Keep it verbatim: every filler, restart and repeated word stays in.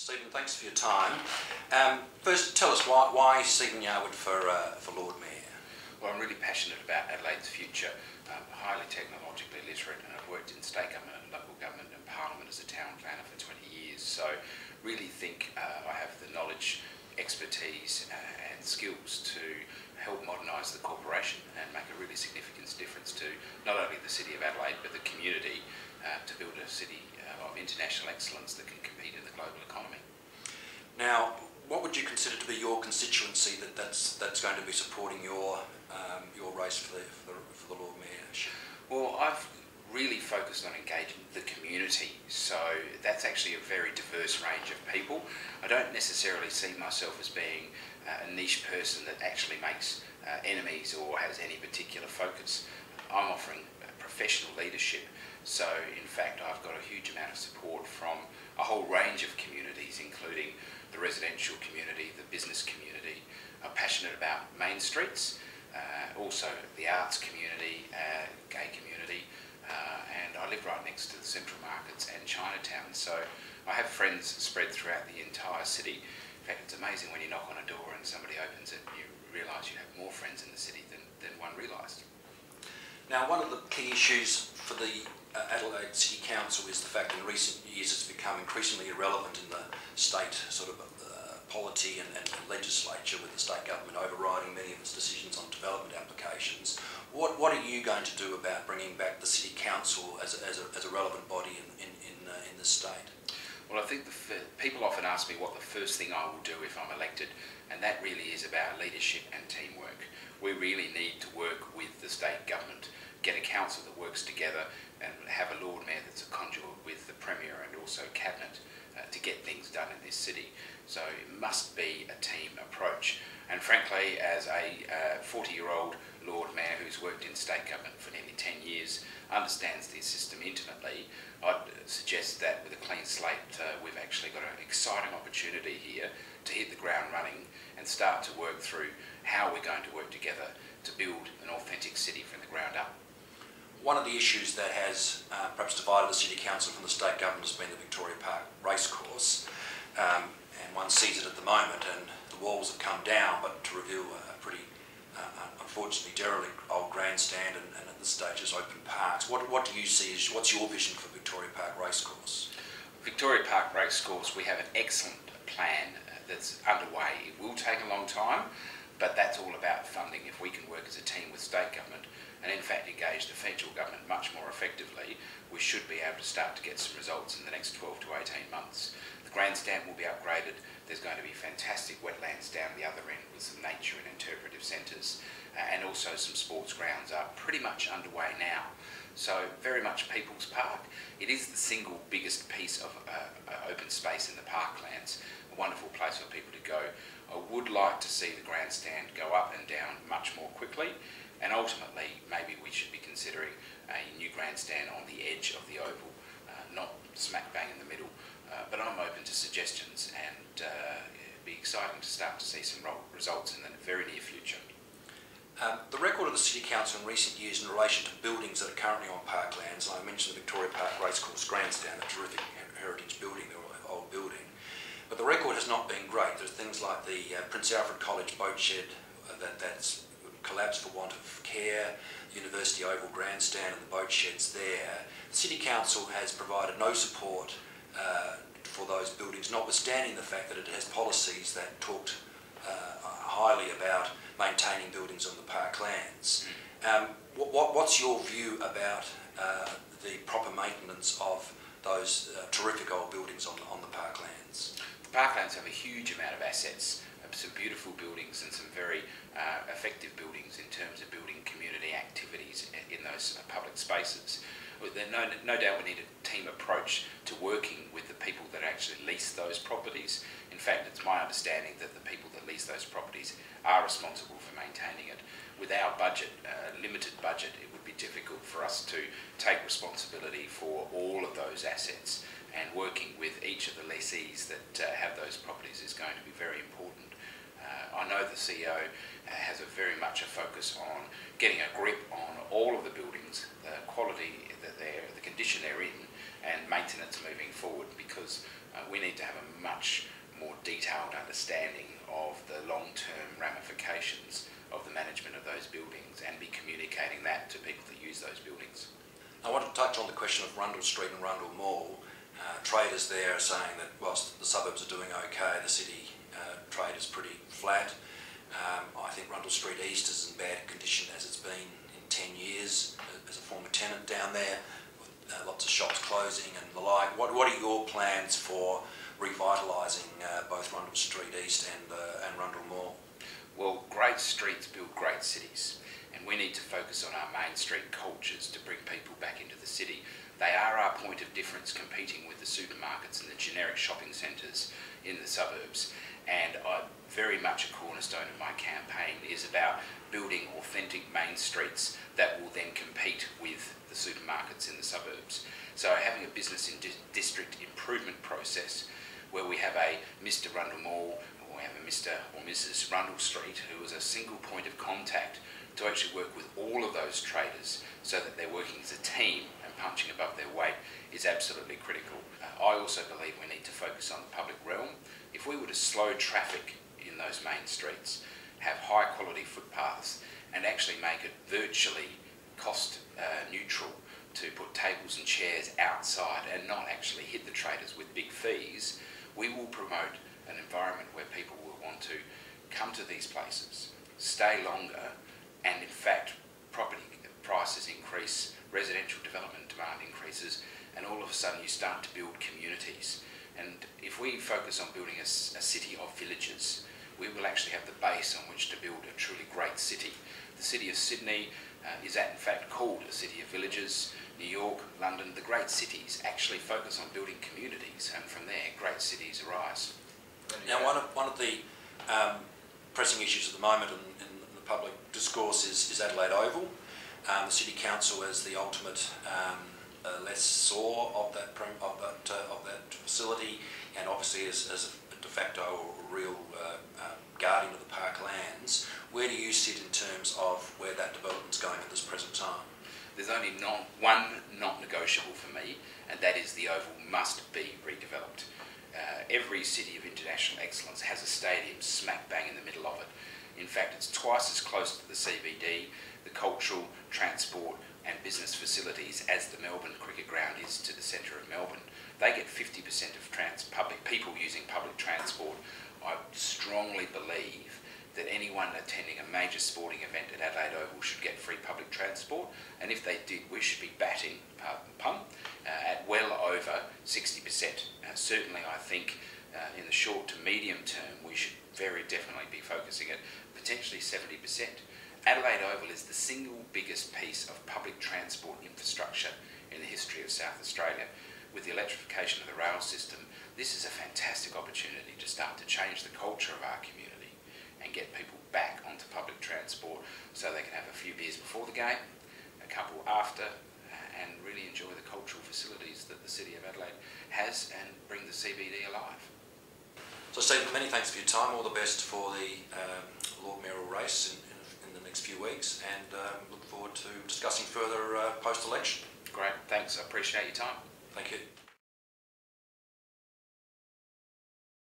Stephen, thanks for your time. Um, first, tell us why, why Stephen Yarwood for, uh, for Lord Mayor? Well, I'm really passionate about Adelaide's future. I'm highly technologically literate, and I've worked in state government and local government and parliament as a town planner for twenty years. So really think uh, I have the knowledge, expertise uh, and skills to help modernise the corporation and make a really significant difference to not only the city of Adelaide but the community uh, to build a city uh, of international excellence that can compete in the global economy. Now, what would you consider to be your constituency that that's, that's going to be supporting your, um, your race for the, for, the, for the Lord Mayorship? Well, I've really focused on engaging the community, so that's actually a very diverse range of people. I don't necessarily see myself as being uh, a niche person that actually makes uh, enemies or has any particular focus. I'm offering professional leadership, so in fact I've got a huge amount of support from a whole range of communities, including the residential community, the business community. I'm passionate about main streets, uh, also the arts community, uh, gay community, Uh, and I live right next to the Central Markets and Chinatown, so I have friends spread throughout the entire city. In fact, it's amazing when you knock on a door and somebody opens it, you realise you have more friends in the city than, than one realised. Now, one of the key issues for the uh, Adelaide City Council is the fact that in recent years it's become increasingly irrelevant in the state sort of uh, polity and, and the legislature, with the state government overriding many of its decisions on development applications. What, what are you going to do about bringing back the City Council as a, as a, as a relevant body in, in, in, uh, in this state? Well, I think the f people often ask me what the first thing I will do if I'm elected, and that really is about leadership and teamwork. We really need to work with the state government, get a council that works together, and have a Lord Mayor that's a conduit with the Premier and also Cabinet uh, to get things done in this city. So it must be a team approach. And frankly, as a forty-year-old uh, Lord Mayor who's worked in state government for nearly ten years, understands this system intimately, I'd suggest that with a clean slate, uh, we've actually got an exciting opportunity here to hit the ground running and start to work through how we're going to work together to build an authentic city from the ground up. One of the issues that has uh, perhaps divided the City Council from the state government has been the Victoria Park Racecourse. Um, and one sees it at the moment, and the walls have come down, but to reveal a pretty, uh, unfortunately, derelict old grandstand, and, and at this stage is open parks. What, what do you see, as, what's your vision for Victoria Park Racecourse? Victoria Park Racecourse, we have an excellent plan that's underway. It will take a long time, but that's all about funding. If we can work as a team with state government and in fact engage the federal government much more effectively, we should be able to start to get some results in the next twelve to eighteen months. The grandstand will be upgraded. There's going to be fantastic wetlands down the other end with some nature and interpretive centres, uh, and also some sports grounds are pretty much underway now. So very much People's Park. It is the single biggest piece of uh, open space in the parklands, a wonderful place for people to go. I would like to see the grandstand go up and down much more quickly, and ultimately maybe we should be considering a new grandstand on the edge of the Oval, uh, not smack bang in the middle. Uh, but I'm open to suggestions, and uh, it'd be exciting to start to see some results in the very near future. Um, the record of the City Council in recent years in relation to buildings that are currently on parklands, and I mentioned the Victoria Park Racecourse Grandstand, a terrific heritage building, the old building, but the record has not been great. There's things like the uh, Prince Alfred College boat shed uh, that, that's collapsed for want of care, University Oval grandstand and the boat sheds there. The City Council has provided no support uh, for those buildings, notwithstanding the fact that it has policies that talked uh, highly about maintaining buildings on the parklands. Um, what, what, what's your view about uh, the proper maintenance of those uh, terrific old buildings on, on the parklands? The parklands have a huge amount of assets, some beautiful buildings and some very uh, effective buildings in terms of building community activities in those public spaces. No, no doubt we need a team approach to working with the people that actually lease those properties. In fact, it's my understanding that the people that lease those properties are responsible for maintaining it. With our budget, uh, limited budget, it would be difficult for us to take responsibility for all of those assets, and working with each of the lessees that uh, have those properties is going to be very important. Uh, I know the C E O has a very much a focus on getting a grip on all of the buildings, the quality that they're, the condition they're in, and maintenance moving forward, because uh, we need to have a much more detailed understanding of the long-term ramifications of the management of those buildings and be communicating that to people that use those buildings. I want to touch on the question of Rundle Street and Rundle Mall. Uh, traders there are saying that whilst the suburbs are doing okay, the city uh, trade is pretty flat. Um, I think Rundle Street East is in bad condition as it's been in ten years as a former tenant down there, with uh, lots of shops closing and the like. What, what are your plans for revitalising uh, both Rundle Street East and, uh, and Rundle Mall? Well, great streets build great cities, and we need to focus on our main street cultures to bring people back into the city. They are our point of difference, competing with the supermarkets and the generic shopping centres in the suburbs. And I very much a cornerstone of my campaign is about building authentic main streets that will then compete with the supermarkets in the suburbs. So having a business in district improvement process where we have a Mister Rundle Mall, or we have a Mister or Missus Rundle Street, who is a single point of contact to actually work with all of those traders so that they're working as a team and punching above their weight is absolutely critical. Uh, I also believe we need to focus on the public realm. If we were to slow traffic in those main streets, have high quality footpaths and actually make it virtually cost uh, neutral to put tables and chairs outside and not actually hit the traders with big fees, we will promote an environment where people will want to come to these places, stay longer, and in fact property prices increase, residential development demand increases, and all of a sudden you start to build communities. And if we focus on building a, a city of villages, we will actually have the base on which to build a truly great city. The city of Sydney uh, is that in fact called a city of villages. New York, London, the great cities actually focus on building communities, and from there great cities arise. Now one of, one of the um, pressing issues at the moment in, in the public discourse is, is Adelaide Oval. Um, the City Council as the ultimate um, uh, lessor of that, of, that, uh, of that facility, and obviously as, as a de facto or real uh, um, guardian of the park lands. Where do you sit in terms of where that development's going at this present time? There's only non, one not negotiable for me, and that is the Oval must be redeveloped. Uh, every city of international excellence has a stadium smack bang in the middle of it. In fact, it's twice as close to the C B D, the cultural, transport and business facilities as the Melbourne Cricket Ground is to the centre of Melbourne. They get fifty percent of trans public people using public transport. I strongly believe that anyone attending a major sporting event at Adelaide Oval should get free public transport, and if they did, we should be batting, pardon the pun, uh, at well over sixty percent. Uh, certainly I think uh, in the short to medium term we should very definitely be focusing at potentially seventy percent. Adelaide Oval is the single biggest piece of public transport infrastructure in the history of South Australia. With the electrification of the rail system, this is a fantastic opportunity to start to change the culture of our community and get people back onto public transport so they can have a few beers before the game, a couple after, and really enjoy the cultural facilities that the City of Adelaide has and bring the C B D alive. So Stephen, many thanks for your time. All the best for the um, Lord Mayoral race in, in, in the next few weeks, and um, look forward to discussing further uh, post-election. Great, thanks. I appreciate your time. Thank you.